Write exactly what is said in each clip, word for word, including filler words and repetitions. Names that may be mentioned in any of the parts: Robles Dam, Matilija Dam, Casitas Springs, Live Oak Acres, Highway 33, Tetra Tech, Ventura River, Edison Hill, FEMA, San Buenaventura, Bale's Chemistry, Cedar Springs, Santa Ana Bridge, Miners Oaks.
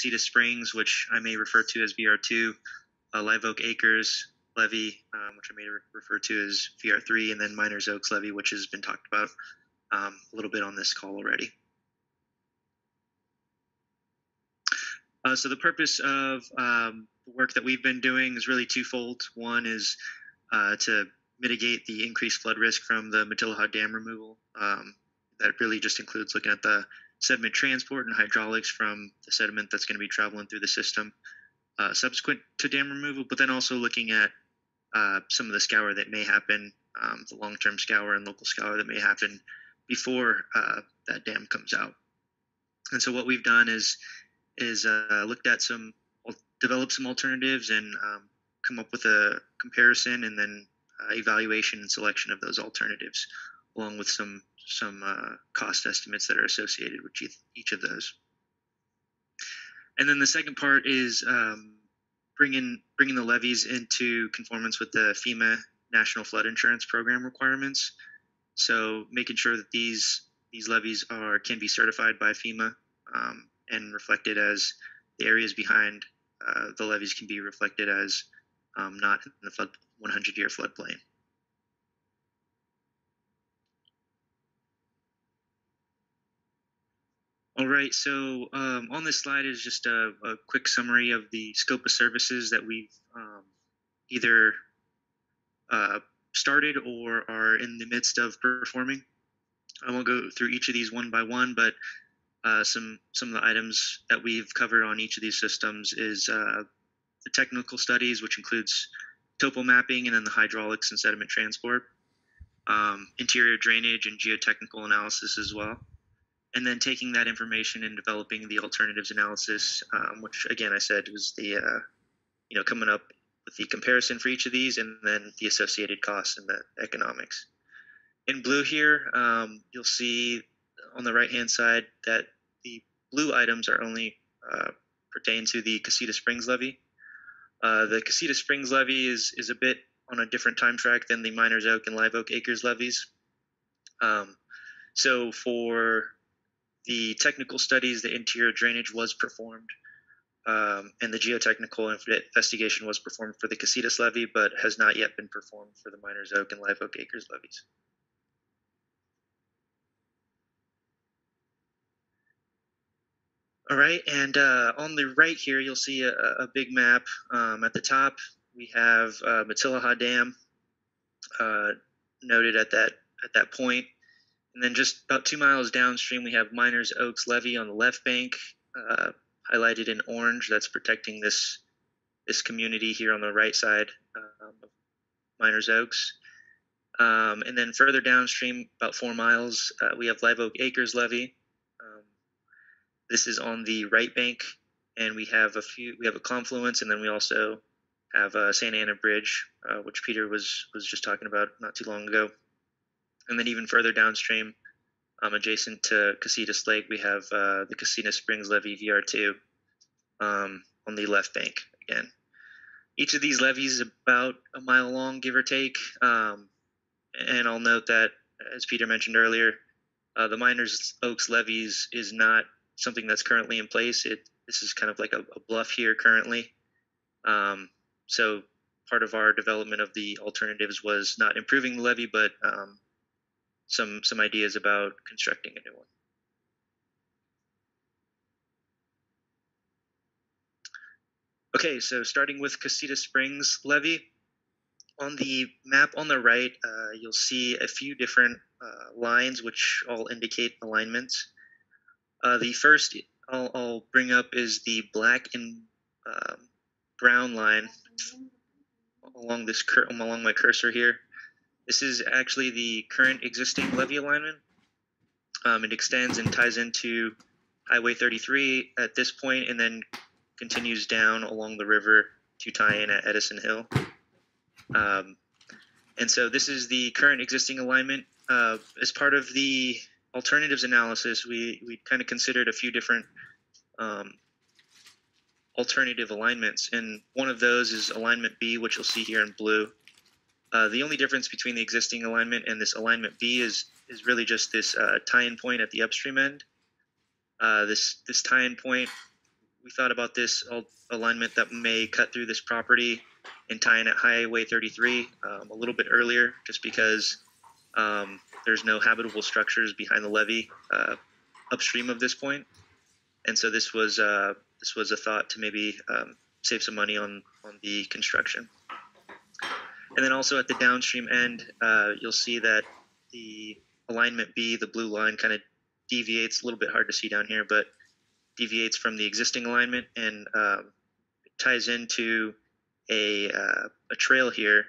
Cedar Springs, which I may refer to as V R two, uh, Live Oak Acres levee, um, which I may re refer to as V R three, and then Miners Oaks levee, which has been talked about um, a little bit on this call already. Uh, so the purpose of um, the work that we've been doing is really twofold. One is uh, to mitigate the increased flood risk from the Matilija Dam removal. Um, that really just includes looking at the sediment transport and hydraulics from the sediment that's going to be traveling through the system uh, subsequent to dam removal, but then also looking at uh, some of the scour that may happen, um, the long-term scour and local scour that may happen before uh, that dam comes out. And so what we've done is is uh, looked at some, developed some alternatives and um, come up with a comparison and then uh, evaluation and selection of those alternatives, along with some some uh, cost estimates that are associated with each of those. And then the second part is um, bringing, bringing the levees into conformance with the FEMA National Flood Insurance Program requirements. So making sure that these, these levees are, can be certified by FEMA um, and reflected as the areas behind uh, the levees can be reflected as um, not in the flood, one hundred year floodplain. All right, so um, on this slide is just a, a quick summary of the scope of services that we've um, either uh, started or are in the midst of performing. I won't go through each of these one by one, but uh, some, some of the items that we've covered on each of these systems is uh, the technical studies, which includes topo mapping and then the hydraulics and sediment transport, um, interior drainage and geotechnical analysis as well. And then taking that information and developing the alternatives analysis, um, which again I said was the, uh, you know, coming up with the comparison for each of these, and then the associated costs and the economics. In blue here, um, you'll see on the right-hand side that the blue items are only uh, pertain to the Casitas Springs levee. Uh, the Casitas Springs levee is is a bit on a different time track than the Miners Oak and Live Oak Acres levees. Um, so for the technical studies, the interior drainage was performed, um, and the geotechnical investigation was performed for the Casitas levee, but has not yet been performed for the Miners Oak and Live Oak Acres levees. All right, and uh, on the right here, you'll see a, a big map. Um, at the top, we have uh, Matilija Dam uh, noted at that at that point. And then just about two miles downstream, we have Miners Oaks levee on the left bank, uh, highlighted in orange. That's protecting this this community here on the right side um, of Miners Oaks. Um, and then further downstream, about four miles, uh, we have Live Oak Acres levee. Um, this is on the right bank, and we have a few. We have a confluence, and then we also have uh, Santa Ana Bridge, uh, which Peter was was just talking about not too long ago. And then even further downstream, um, adjacent to Casitas Lake, we have uh, the Casitas Springs levee V R two um, on the left bank again. Each of these levees is about a mile long, give or take. Um, and I'll note that, as Peter mentioned earlier, uh, the Miners Oaks levees is not something that's currently in place. It, this is kind of like a, a bluff here currently. Um, so part of our development of the alternatives was not improving the levee, but um, some some ideas about constructing a new one. Okay, so starting with Casitas Springs levee, on the map on the right, uh, you'll see a few different uh, lines which all indicate alignments. Uh, the first I'll, I'll bring up is the black and um, brown line along this cur along my cursor here. This is actually the current existing levee alignment. Um, it extends and ties into Highway thirty-three at this point and then continues down along the river to tie in at Edison Hill. Um, and so this is the current existing alignment. Uh, as part of the alternatives analysis, we, we kind of considered a few different um, alternative alignments. And one of those is alignment B, which you'll see here in blue. Uh, the only difference between the existing alignment and this alignment B is is really just this uh, tie-in point at the upstream end. Uh, this this tie-in point we thought about this alignment that may cut through this property and tie in at Highway thirty-three um, a little bit earlier, just because um, there's no habitable structures behind the levee uh, upstream of this point. And so this was uh, this was a thought to maybe um, save some money on, on the construction. And then also at the downstream end, uh, you'll see that the alignment B, the blue line, kind of deviates, a little bit hard to see down here, but deviates from the existing alignment and uh, ties into a, uh, a trail here.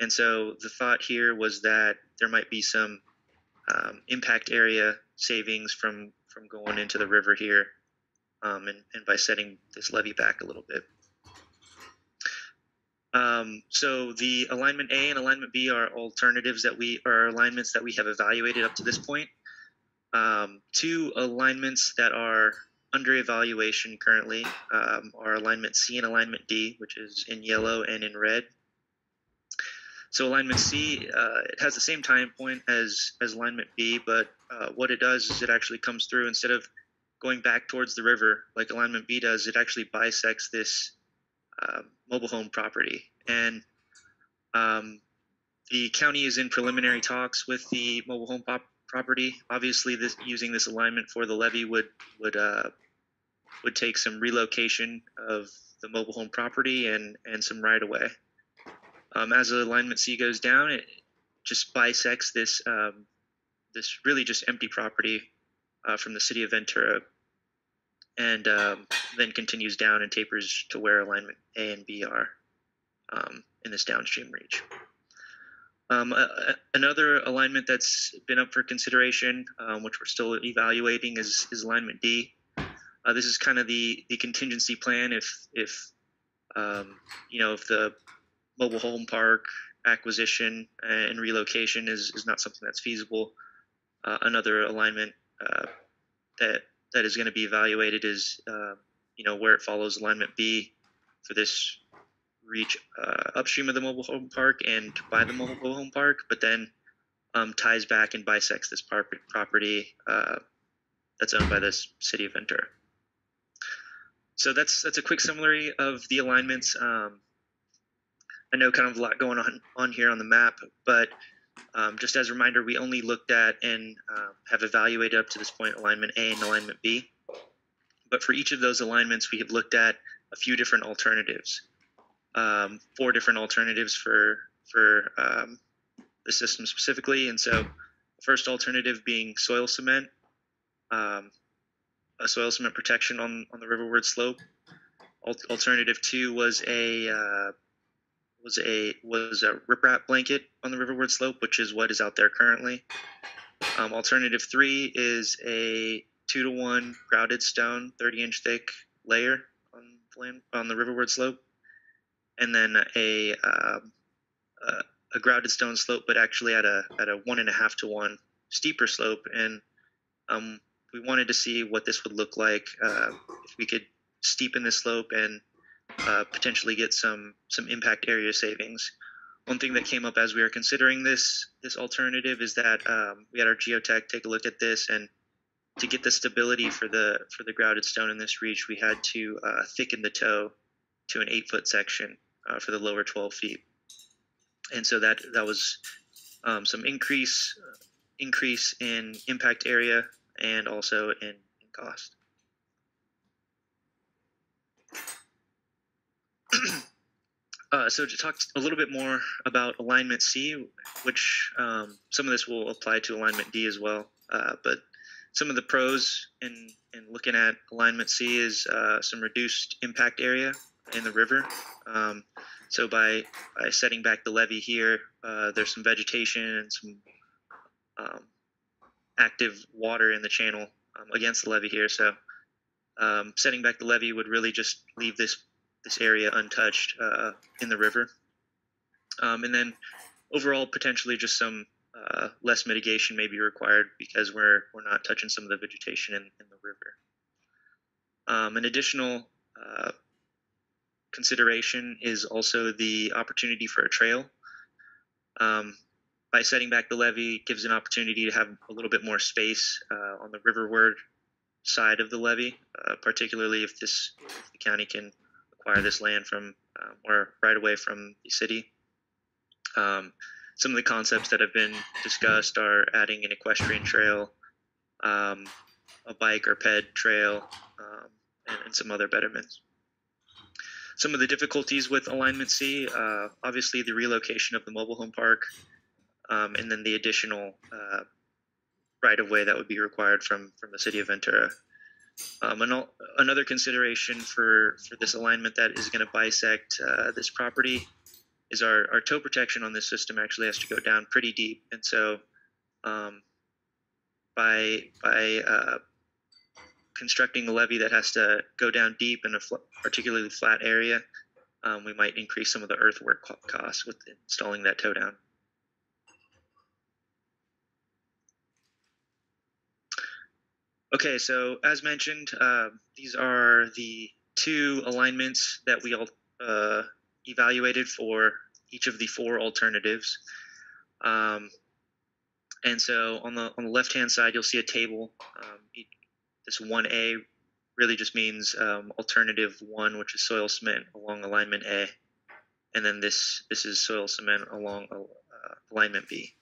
And so the thought here was that there might be some um, impact area savings from, from going into the river here um, and, and by setting this levee back a little bit. Um, so the alignment A and alignment B are alternatives that we are alignments that we have evaluated up to this point. Um, two alignments that are under evaluation currently um, are alignment C and alignment D, which is in yellow and in red. So alignment C, uh, it has the same time point as, as alignment B, but uh, what it does is it actually comes through instead of going back towards the river like alignment B does. It actually bisects this uh, mobile home property. And um, the county is in preliminary talks with the mobile home property. property. Obviously, this using this alignment for the levee would would uh, would take some relocation of the mobile home property and and some right of way. Um, as the alignment C goes down, it just bisects this um, this really just empty property uh, from the city of Ventura, and um, then continues down and tapers to where alignment A and B are um, in this downstream reach. Um, uh, another alignment that's been up for consideration, um, which we're still evaluating, is, is alignment D. Uh, this is kind of the, the contingency plan if, if um, you know, if the mobile home park acquisition and relocation is, is not something that's feasible. Uh, another alignment uh, that that is going to be evaluated is, uh, you know, where it follows alignment B for this reach uh, upstream of the mobile home park and by the mobile home park, but then um, ties back and bisects this property uh, that's owned by this city of Ventura. So that's that's a quick summary of the alignments. Um, I know kind of a lot going on, on here on the map, but um, just as a reminder, we only looked at and uh, have evaluated up to this point alignment A and alignment B. But for each of those alignments, we have looked at a few different alternatives. Um, four different alternatives for for um, the system specifically. And so the first alternative being soil cement, um, a soil cement protection on, on the riverward slope. Al alternative two was a uh, was a was a riprap blanket on the riverward slope, which is what is out there currently. Um, alternative three is a two to one grouted stone, thirty inch thick layer on the land, on the riverward slope. And then a, um, a a grouted stone slope, but actually at a at a one and a half to one steeper slope. And um, we wanted to see what this would look like uh, if we could steepen this slope and uh, potentially get some some impact area savings. One thing that came up as we were considering this this alternative is that um, we had our geotech take a look at this, and to get the stability for the for the grouted stone in this reach, we had to uh, thicken the toe to an eight foot section. Uh, for the lower twelve feet, and so that that was um, some increase uh, increase in impact area and also in, in cost. uh, so to talk a little bit more about alignment C, which um, some of this will apply to alignment D as well, uh, but some of the pros in, in looking at alignment C is uh, some reduced impact area in the river. Um, so by, by setting back the levee here, uh, there's some vegetation and some um, active water in the channel um, against the levee here. So um, setting back the levee would really just leave this this area untouched uh, in the river. Um, and then overall, potentially just some uh, less mitigation may be required because we're we're not touching some of the vegetation in, in the river. Um, an additional uh, consideration is also the opportunity for a trail. Um, by setting back the levee, gives an opportunity to have a little bit more space uh, on the riverward side of the levee, uh, particularly if this if the county can acquire this land from um, or right away from the city. Um, some of the concepts that have been discussed are adding an equestrian trail, um, a bike or ped trail, um, and, and some other betterments. Some of the difficulties with Alignment C, uh, obviously the relocation of the mobile home park, um, and then the additional uh, right-of-way that would be required from, from the city of Ventura. Um, and all, another consideration for, for this alignment that is going to bisect uh, this property is our, our toe protection on this system actually has to go down pretty deep. And so um, by, by uh, constructing a levee that has to go down deep in a fl particularly flat area, um, we might increase some of the earthwork co costs with installing that toe down. Okay, so as mentioned, uh, these are the two alignments that we all uh, evaluated for each of the four alternatives. Um, and so on the on the left-hand side, you'll see a table. Um, it, This one A really just means um, alternative one, which is soil cement along alignment A, and then this this is soil cement along uh, alignment B,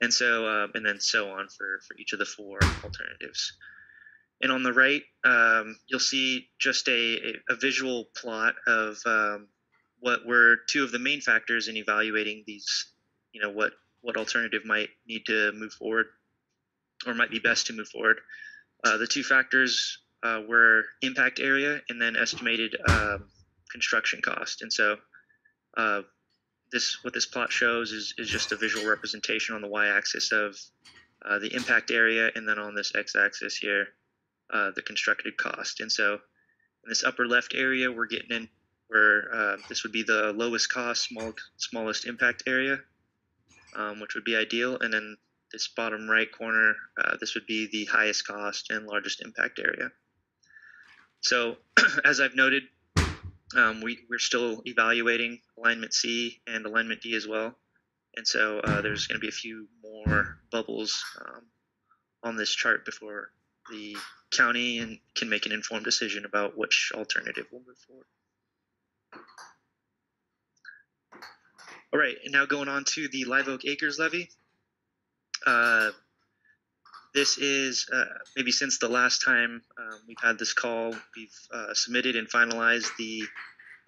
and so uh, and then so on for for each of the four alternatives. And on the right, um, you'll see just a a visual plot of um, what were two of the main factors in evaluating these. You know, what what alternative might need to move forward, or might be best to move forward. Uh, the two factors uh, were impact area and then estimated um, construction cost. And so uh, this what this plot shows is, is just a visual representation on the y-axis of uh, the impact area, and then on this x-axis here, uh, the constructed cost. And so in this upper left area, we're getting in where uh, this would be the lowest cost, small, smallest impact area, um, which would be ideal. And then this bottom right corner, uh, this would be the highest cost and largest impact area. So as I've noted, um, we, we're still evaluating alignment C and alignment D as well. And so uh, there's going to be a few more bubbles um, on this chart before the county and can make an informed decision about which alternative will move forward. All right, and now going on to the Live Oak Acres levy. Uh, this is, uh, maybe since the last time um, we've had this call, we've uh, submitted and finalized the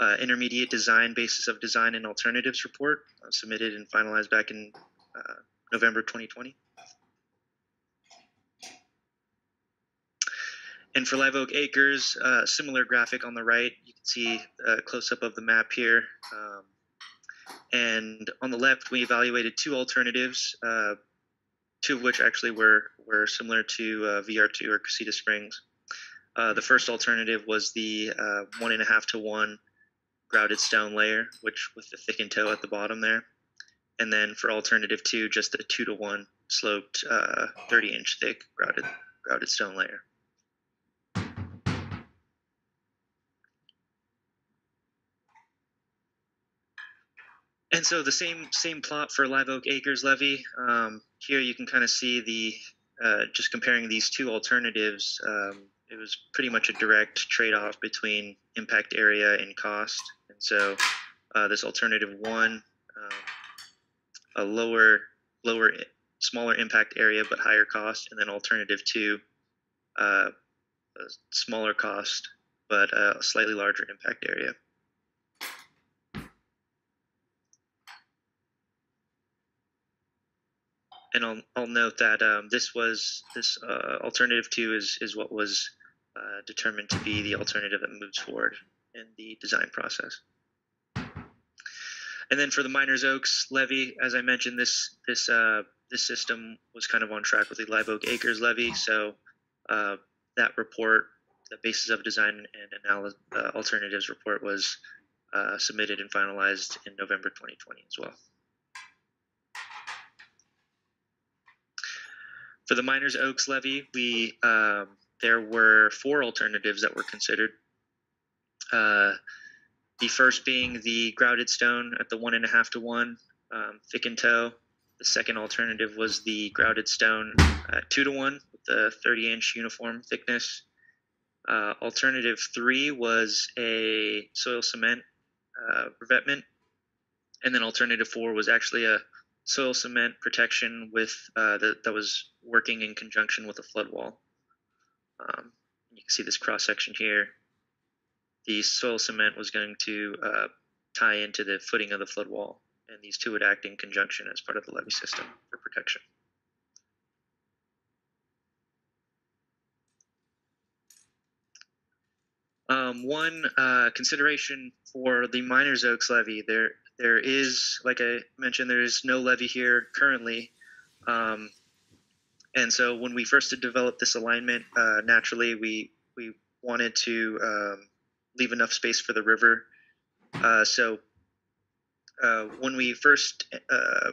uh, Intermediate Design Basis of Design and Alternatives Report, uh, submitted and finalized back in uh, November twenty twenty. And for Live Oak Acres, uh, similar graphic on the right, you can see a close-up of the map here. Um, and on the left, we evaluated two alternatives, uh, two of which actually were, were similar to uh, V R two or Casitas Springs. Uh, the first alternative was the uh, one and a half to one grouted stone layer, which with the thickened toe at the bottom there. And then for alternative two, just the two to one sloped uh, thirty inch thick grouted, grouted stone layer. And so the same same plot for Live Oak Acres levy. Um, here you can kind of see the uh, just comparing these two alternatives. Um, it was pretty much a direct trade-off between impact area and cost. And so uh, this alternative one, um, a lower lower smaller impact area but higher cost, and then alternative two, uh, a smaller cost but a slightly larger impact area. And I'll, I'll note that um, this was this uh, alternative two is is what was uh, determined to be the alternative that moves forward in the design process. And then for the Miners Oaks levy, as I mentioned, this this uh, this system was kind of on track with the Live Oak Acres levy. So uh, that report, the basis of design and analysis uh, alternatives report, was uh, submitted and finalized in November twenty twenty as well. For the Miners Oaks levy, we um, there were four alternatives that were considered. Uh, the first being the grouted stone at the one and a half to one, um, thickened toe, The second alternative was the grouted stone uh, two to one with the thirty inch uniform thickness. Uh, alternative three was a soil cement uh, revetment. And then alternative four was actually a soil cement protection with uh, the, that was working in conjunction with a flood wall. Um, you can see this cross section here. The soil cement was going to uh, tie into the footing of the flood wall, and these two would act in conjunction as part of the levee system for protection. Um, one uh, consideration for the Miners Oaks levee, there there is, like I mentioned, there is no levee here currently. Um, and so when we first developed this alignment, uh, naturally we, we wanted to um, leave enough space for the river. Uh, so uh, when we first uh,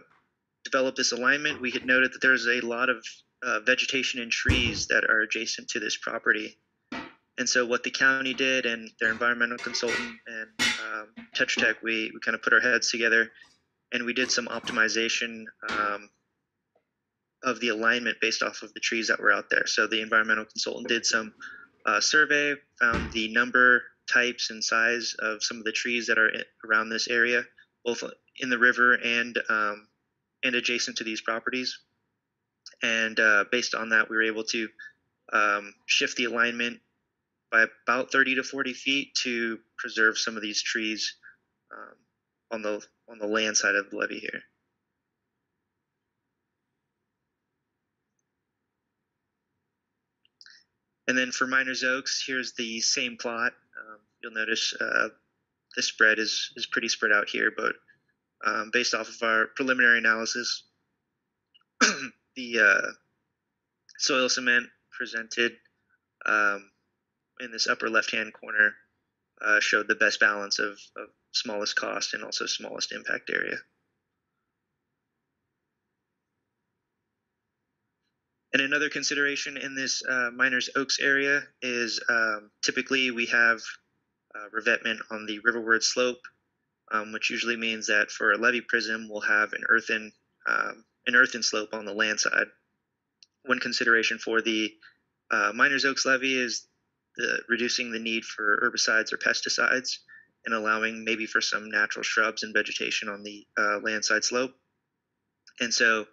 developed this alignment, we had noted that there's a lot of uh, vegetation and trees that are adjacent to this property. And so what the county did and their environmental consultant and um, Tetra Tech, we, we kind of put our heads together and we did some optimization um, of the alignment based off of the trees that were out there. So the environmental consultant did some uh, survey, found the number, types, and size of some of the trees that are around this area, both in the river and, um, and adjacent to these properties. And uh, based on that, we were able to um, shift the alignment by about thirty to forty feet to preserve some of these trees um, on the on the land side of the levee here. And then for Miners Oaks, here's the same plot. Um, you'll notice uh, the spread is is pretty spread out here, but um, based off of our preliminary analysis, the uh, soil cement presented um, in this upper left-hand corner uh, showed the best balance of, of smallest cost and also smallest impact area. And another consideration in this uh, Miners Oaks area is um, typically we have uh, revetment on the riverward slope, um, which usually means that for a levee prism, we'll have an earthen, um, an earthen slope on the land side. One consideration for the uh, Miners Oaks levee is The, reducing the need for herbicides or pesticides and allowing maybe for some natural shrubs and vegetation on the uh, landside slope. And so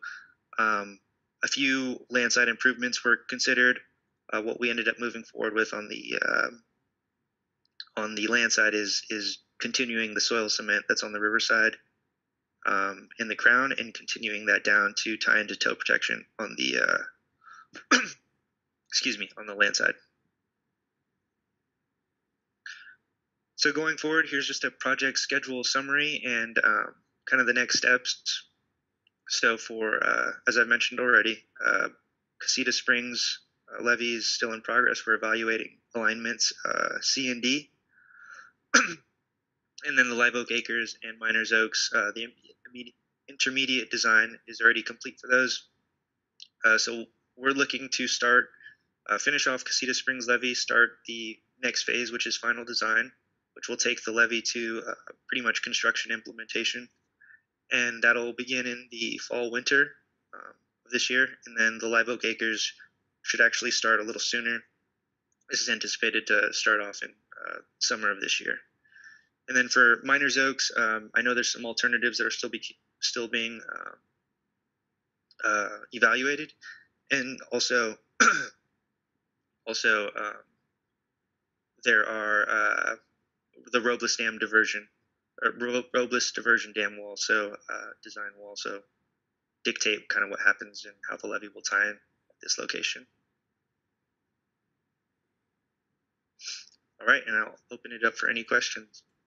um, a few landside improvements were considered. Uh, what we ended up moving forward with on the uh, on the landside is is continuing the soil cement that's on the riverside um, in the crown and continuing that down to tie into toe protection on the uh, excuse me on the landside. So going forward, here's just a project schedule summary and um, kind of the next steps. So for, uh, as I've mentioned already, uh, Casitas Springs uh, levee is still in progress. We're evaluating alignments uh, C and D. And then the Live Oak Acres and Miners Oaks, uh, the intermediate design is already complete for those. Uh, so we're looking to start, uh, finish off Casitas Springs levee, start the next phase, which is final design, which will take the levee to uh, pretty much construction implementation. And that'll begin in the fall, winter um, of this year. And then the Live Oak Acres should actually start a little sooner. This is anticipated to start off in uh, summer of this year. And then for Miners Oaks, um, I know there's some alternatives that are still, be, still being uh, uh, evaluated. And also, also uh, there are... Uh, the Robles Dam diversion, or Robles diversion dam will also uh, design will also dictate kind of what happens and how the levee will tie in at this location. All right, and I'll open it up for any questions.